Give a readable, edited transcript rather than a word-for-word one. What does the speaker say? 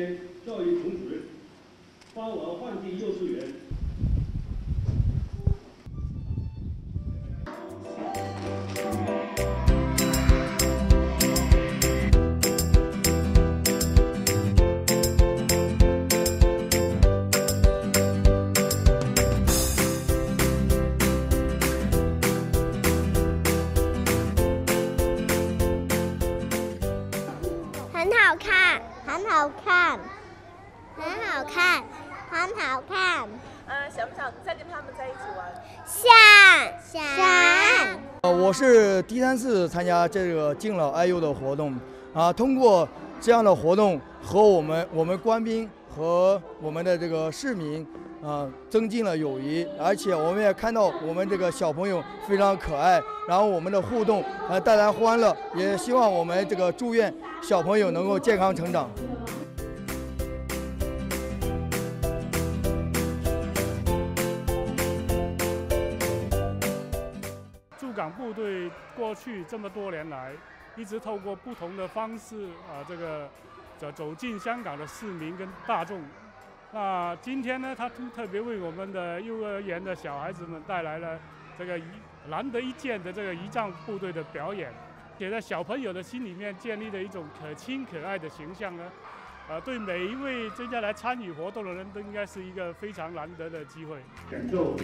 间教育重职，发完换进幼稚园。 很好看。想不想再跟他们在一起玩？想。我是第3次参加这个敬老爱幼的活动啊，通过这样的活动和我们官兵和我们的这个市民啊，增进了友谊，而且我们也看到我们这个小朋友非常可爱，然后我们的互动带来欢乐，也希望我们这个祝愿小朋友能够健康成长。 驻港部队过去这么多年来，一直透过不同的方式走进香港的市民跟大众。那今天呢，他特别为我们的幼儿园的小孩子们带来了这个难得一见的这个仪仗部队的表演，也在小朋友的心里面建立了一种可亲可爱的形象呢。对每一位接下来参与活动的人都应该是一个非常难得的机会。感受。